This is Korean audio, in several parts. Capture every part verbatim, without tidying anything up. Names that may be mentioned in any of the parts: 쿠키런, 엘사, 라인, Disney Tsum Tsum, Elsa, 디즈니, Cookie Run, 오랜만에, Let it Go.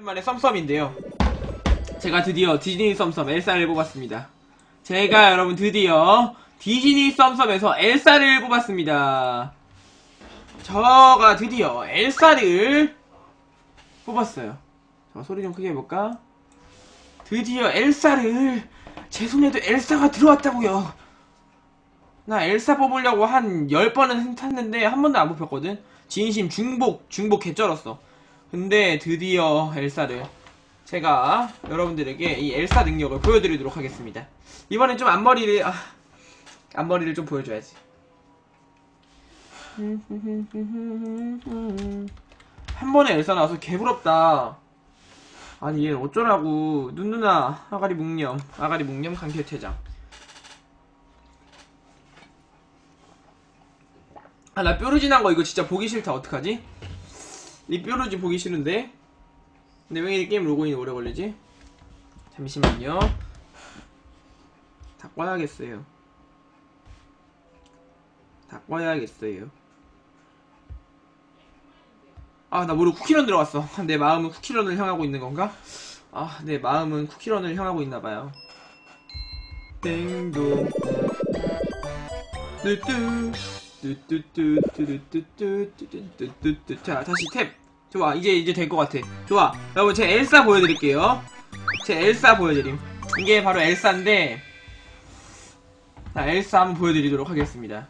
오랜만에 썸썸인데요, 제가 드디어 디즈니 썸썸 엘사를 뽑았습니다. 제가 여러분 드디어 디즈니 썸썸에서 엘사를 뽑았습니다. 저가 드디어 엘사를 뽑았어요. 저 소리 좀 크게 해볼까? 드디어 엘사를, 제 손에도 엘사가 들어왔다고요. 나 엘사 뽑으려고 한 열 번은 탔는데 한 번도 안 뽑혔거든. 진심 중복 중복 개쩔었어. 근데 드디어 엘사를, 제가 여러분들에게 이 엘사 능력을 보여드리도록 하겠습니다. 이번엔 좀 앞머리를 아, 앞머리를 좀 보여줘야지. 한 번에 엘사 나와서 개부럽다. 아니 얘는 어쩌라고. 눈누나 아가리 묵념 아가리 묵념 강제 퇴장. 아 나 뾰루지난 거 이거 진짜 보기 싫다. 어떡하지? 이 뾰루지 보기 싫은데? 근데 왜 이 게임 로그인이 오래 걸리지? 잠시만요. 다 꺼야겠어요. 다 꺼야겠어요. 아, 나 모르고 쿠키런 들어갔어. 내 마음은 쿠키런을 향하고 있는 건가? 아, 내 마음은 쿠키런을 향하고 있나봐요. 땡동 뚜뚜 뚜뚜뚜뚜뚜뚜뚜뚜뚜뚜뚜뚜. 자, 다시 탭. 좋아, 이제 이제 될 것 같아. 좋아, 여러분 제 엘사 보여드릴게요. 제 엘사 보여드림. 이게 바로 엘사인데, 자 엘사 한번 보여드리도록 하겠습니다.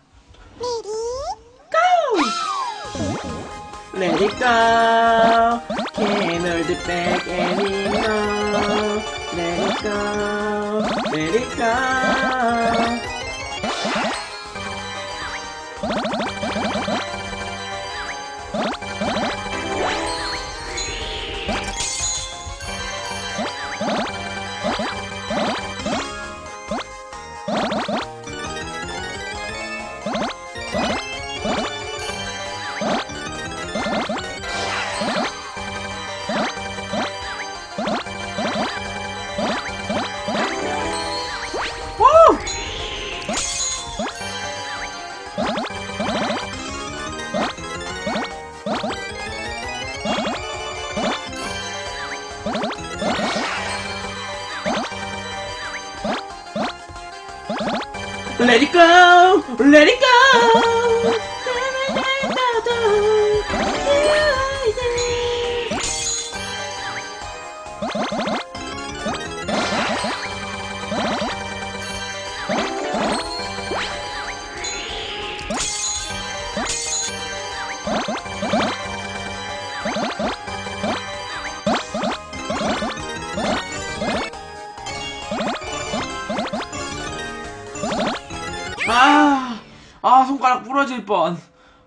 Let it go. Can't hold it back anymore. Let it go. Let it go. Let it go! Let it go! 아, 아 손가락 부러질 뻔.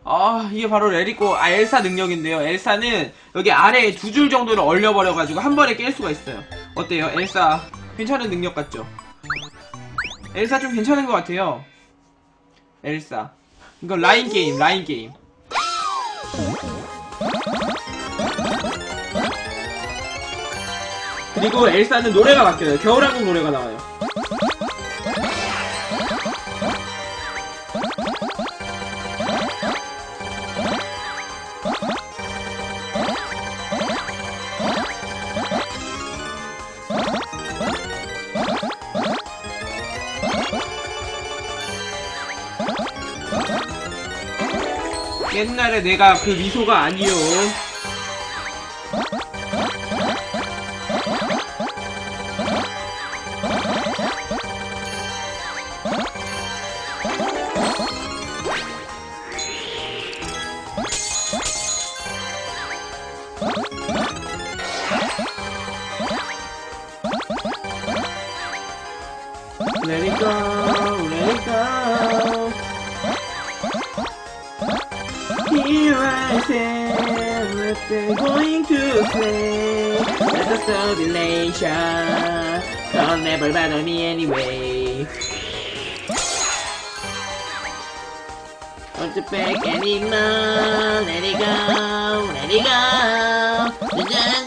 아 이게 바로 레리고 아, 엘사 능력인데요. 엘사는 여기 아래에 두 줄 정도를 얼려버려가지고 한 번에 깰 수가 있어요. 어때요? 엘사 괜찮은 능력 같죠? 엘사 좀 괜찮은 것 같아요. 엘사 이거 라인 게임 라인 게임. 그리고 엘사는 노래가 바뀌어요. 겨울왕국 노래가 나와요. 옛날에 내가 그 미소가 아니요. Let it go, let it go. Here I am, what they're going to say. Let us all be later. Don't ever bother me anyway. Don't look back anymore. Let it go, let it go.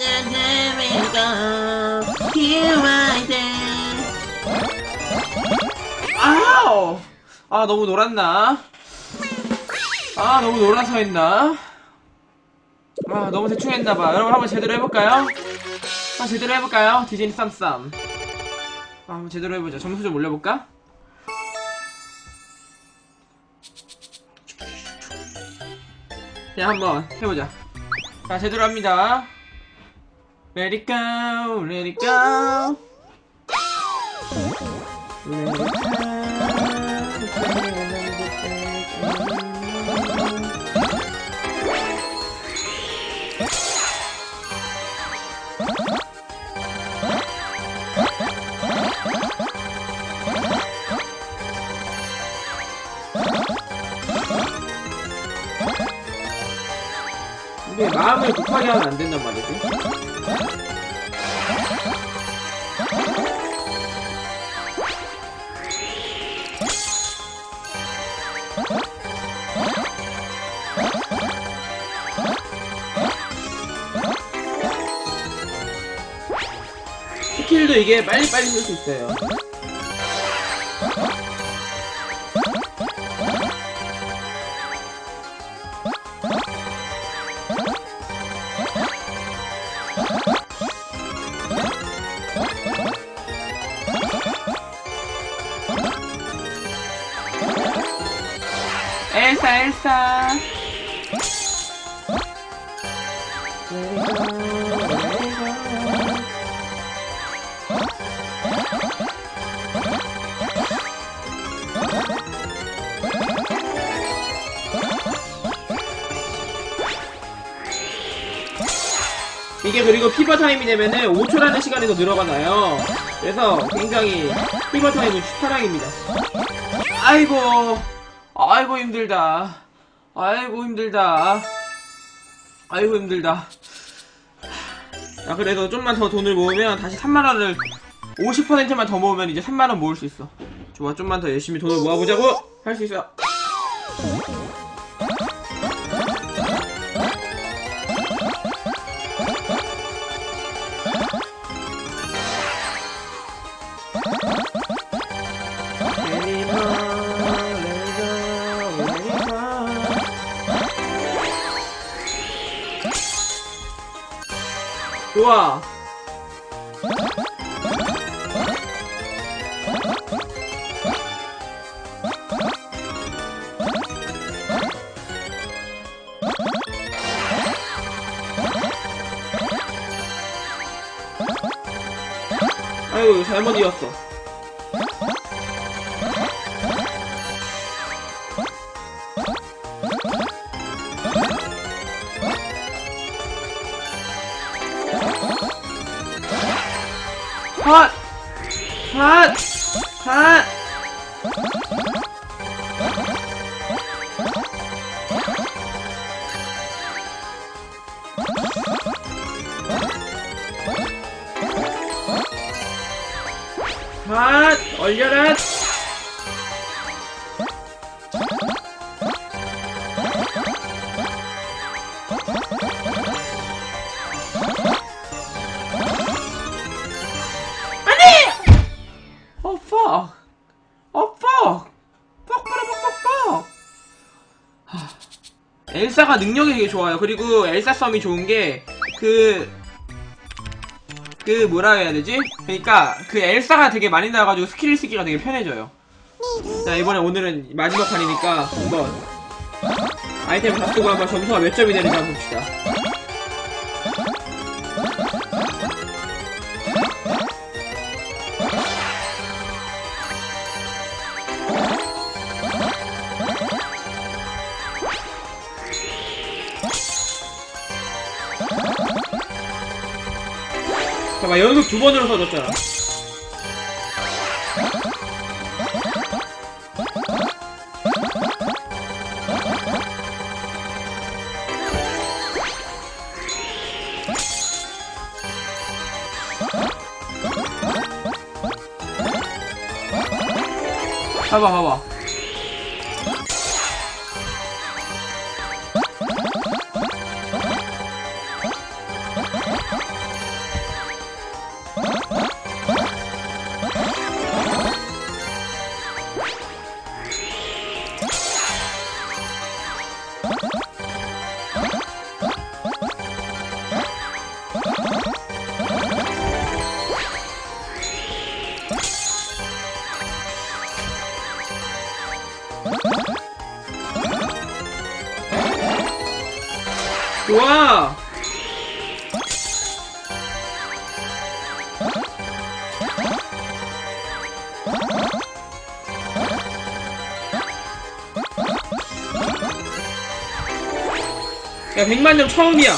Let it go. Here I am. 아우! 아 너무 놀았나? 아 너무 놀아서 했나? 아, 너무 대충 했나봐. 여러분 한번 제대로 해볼까요? 아, 제대로 해볼까요? 디즈니 쌈쌈. 아, 한번 제대로 해보자. 점수 좀 올려볼까? 자, 한번 해보자. 자, 제대로 합니다. Let it go, let it go. 이게 마음을 급하게 하면 안 된단 말이지. 스킬도 이게 빨리빨리 쓸 수 있어요. 엘사 엘사 이게 그리고 피버 타임이 되면은 오 초라는 시간이 더 늘어가나요. 그래서 굉장히 피버 타임은 슈타락입니다. 아이고 아이고 힘들다. 아이고 힘들다. 아이고 힘들다. 야, 그래도 좀만 더 돈을 모으면 다시 삼만 원을 오십 퍼센트만 더 모으면 이제 삼만 원 모을 수 있어. 좋아, 좀만 더 열심히 돈을 모아보자고. 할 수 있어. 좋아. 아이고, 잘못 이었어. 핫! 핫! 핫! 핫! 얼려라! 엘사가 능력이 되게 좋아요. 그리고 엘사 썸이 좋은 게 그... 그 뭐라 해야 되지? 그러니까 그 엘사가 되게 많이 나와가지고 스킬을 쓰기가 되게 편해져요. 자, 이번에 오늘은 마지막 판이니까 한번 아이템을 다 쓰고 한번 점수가 몇 점이 되는지 한번 봅시다. 잠깐만, 연속 두 번으로 써줬잖아. 봐봐, 봐봐. 와! 야, 백만점 처음이야.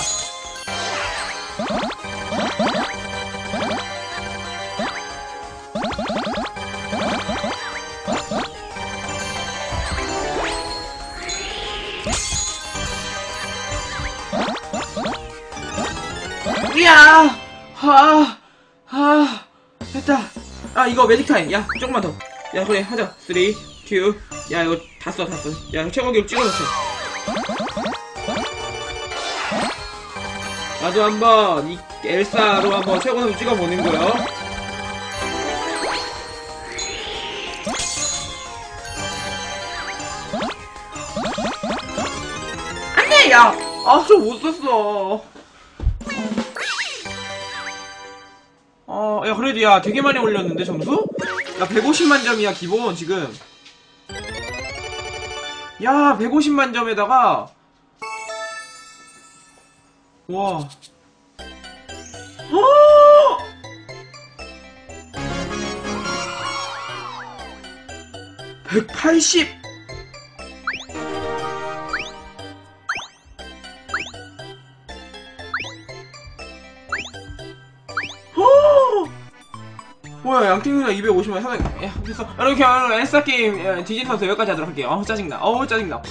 이야! 아, 아, 됐다. 아, 이거 매직 타임. 야, 조금만 더. 야, 그래, 하자. 쓰리, 투, 야, 이거 다 써, 다 써. 야, 이거 최고 기록 찍어놓자. 나도 한번 이 엘사로 한번 최고 기록 찍어보는 거요. 안 돼! 야! 아, 저 못 썼어. 어, 야, 그래도 야, 되게 많이 올렸는데, 점수? 야, 백오십만 점이야, 기본, 지금. 야, 백오십만 점에다가. 와. 어! 백팔십! 뭐야, 양띵이랑 이백오십만 사장. 야, 됐어. 이렇게 오늘 엘사 게임 디즈니 츠음 츠음 여기까지 하도록 할게요. 어우 짜증나. 어우 짜증나.